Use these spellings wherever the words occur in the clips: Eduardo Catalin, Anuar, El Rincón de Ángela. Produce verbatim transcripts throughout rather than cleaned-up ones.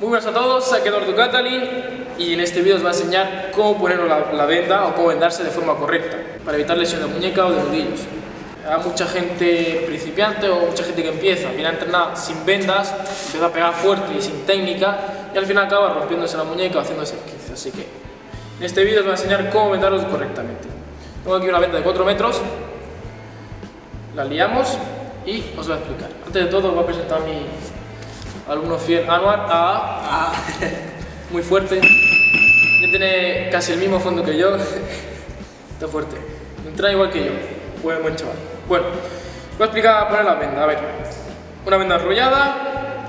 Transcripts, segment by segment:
Muy buenas a todos, soy Eduardo Catalin y en este video os voy a enseñar cómo poner la, la venda o cómo vendarse de forma correcta para evitar lesiones de muñeca o de nudillos. Hay mucha gente principiante o mucha gente que empieza, viene a entrenar sin vendas, empieza a pegar fuerte y sin técnica y al final acaba rompiéndose la muñeca o haciéndose esquince. Así que en este video os voy a enseñar cómo vendaros correctamente. Tengo aquí una venda de cuatro metros, la liamos y os voy a explicar. Antes de todo os voy a presentar mi alumno fiel, Anuar. Ah, ah, muy fuerte. Ya tiene casi el mismo fondo que yo. Está fuerte. Entra igual que yo. Buen, buen chaval. Bueno, voy a explicar a poner la venda. A ver, una venda enrollada.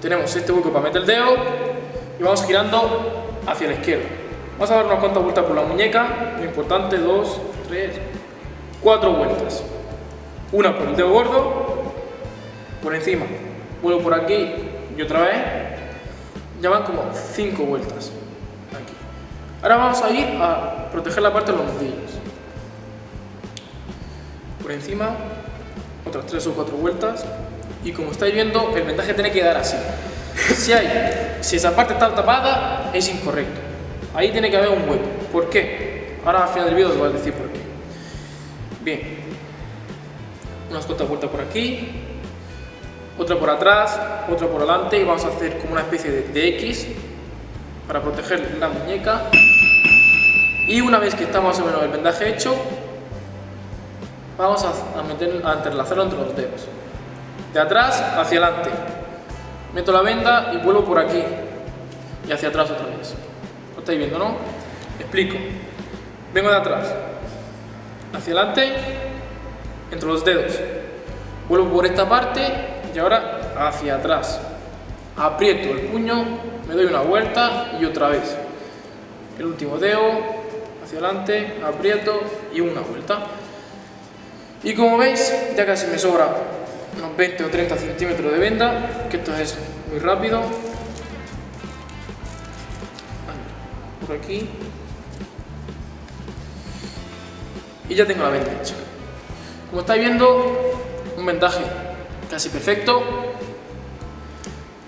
Tenemos este hueco para meter el dedo y vamos girando hacia la izquierda. Vamos a dar unas cuantas vueltas por la muñeca. Lo importante: dos, tres, cuatro vueltas. Una por el dedo gordo, por encima. Vuelvo por aquí y otra vez, ya van como cinco vueltas aquí. Ahora vamos a ir a proteger la parte de los nudillos. Por encima, otras tres o cuatro vueltas. Y como estáis viendo, el vendaje tiene que dar así. Si, hay, si esa parte está tapada, es incorrecto. Ahí tiene que haber un hueco. ¿Por qué? Ahora al final del vídeo os voy a decir por qué. Bien. Unas cuantas vueltas por aquí. Otra por atrás, otra por delante y vamos a hacer como una especie de, de X para proteger la muñeca. Y una vez que está más o menos el vendaje hecho, vamos a, a, meter, a entrelazarlo entre los dedos. De atrás hacia adelante. Meto la venda y vuelvo por aquí. Y hacia atrás otra vez. ¿Lo estáis viendo, no? Explico. Vengo de atrás. Hacia adelante, entre los dedos. Vuelvo por esta parte. Y ahora hacia atrás, aprieto el puño, me doy una vuelta y otra vez. El último dedo, hacia adelante, aprieto y una vuelta. Y como veis, ya casi me sobra unos veinte o treinta centímetros de venda, que esto es muy rápido. Por aquí. Y ya tengo la venda hecha. Como estáis viendo, un vendaje casi perfecto.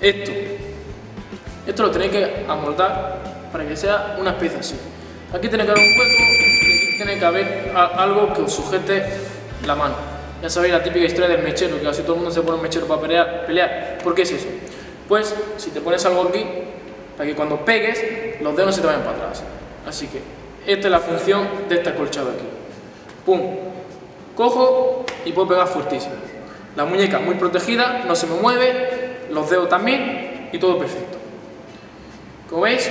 Esto esto lo tenéis que amoldar para que sea una especie así. Aquí tiene que haber un hueco y aquí tiene que haber algo que os sujete la mano. Ya sabéis la típica historia del mechero, que casi todo el mundo se pone un mechero para pelear, pelear. ¿Por qué es eso? Pues si te pones algo aquí, para que cuando pegues los dedos no se te vayan para atrás. Así que esta es la función de este acolchado aquí. Pum, cojo y puedo pegar fuertísimo. La muñeca muy protegida, no se me mueve, los dedos también y todo perfecto. Como veis,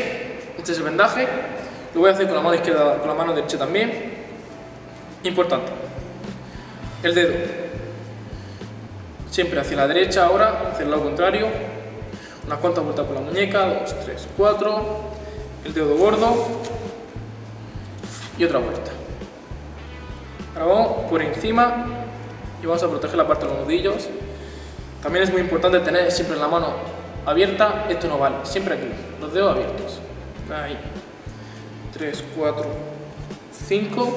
este es el vendaje. Lo voy a hacer con la mano izquierda, con la mano derecha también. Importante, el dedo siempre hacia la derecha. Ahora hacia el lado contrario, unas cuantas vueltas por la muñeca, dos, tres, cuatro, el dedo gordo y otra vuelta. Ahora vamos por encima y vamos a proteger la parte de los nudillos. También es muy importante tener siempre la mano abierta. Esto no vale, siempre aquí, los dedos abiertos. Ahí, tres, cuatro, cinco.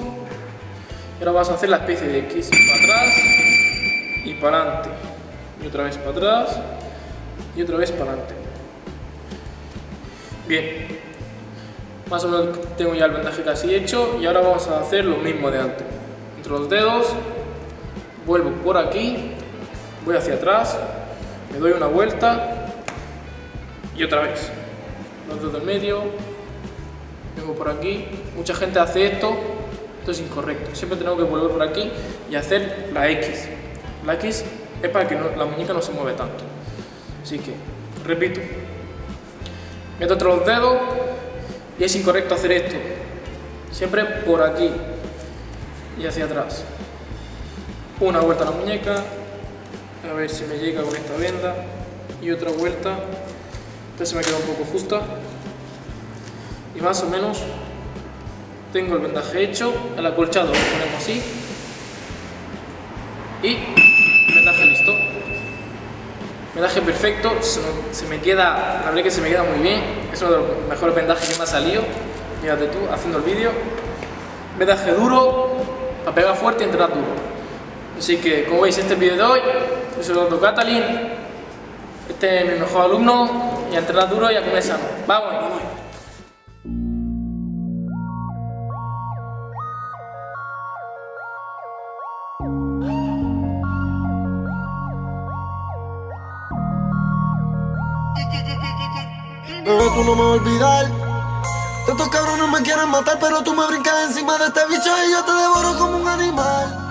Y ahora vas a hacer la especie de X para atrás y para adelante. Y otra vez para atrás y otra vez para adelante. Bien, más o menos tengo ya el vendaje casi hecho y ahora vamos a hacer lo mismo de antes. Entre los dedos, vuelvo por aquí, voy hacia atrás, me doy una vuelta y otra vez. Los dedos del medio, vengo por aquí. Mucha gente hace esto, esto es incorrecto. Siempre tenemos que volver por aquí y hacer la X. La X es para que no, la muñeca no se mueve tanto. Así que, repito, meto entre los dedos y es incorrecto hacer esto. Siempre por aquí y hacia atrás. Una vuelta a la muñeca, a ver si me llega con esta venda, y otra vuelta. Esta se me queda un poco justa y más o menos tengo el vendaje hecho. El acolchado lo ponemos así y el vendaje listo. Vendaje perfecto, se, se me queda, la verdad que se me queda muy bien. Es uno de los mejores vendajes que me ha salido. Fíjate tú, haciendo el vídeo. Vendaje duro, para pegar fuerte y entrenar duro. Así que, como veis, este vídeo de hoy, soy Eduardo Catalin, este es mi mejor alumno y a entrenar duro y a comer sano. ¡Vamos! Bebé, tú no me vas a olvidar. Tantos cabrones me quieren matar, pero tú me brincas encima de este bicho y yo te devoro como un animal.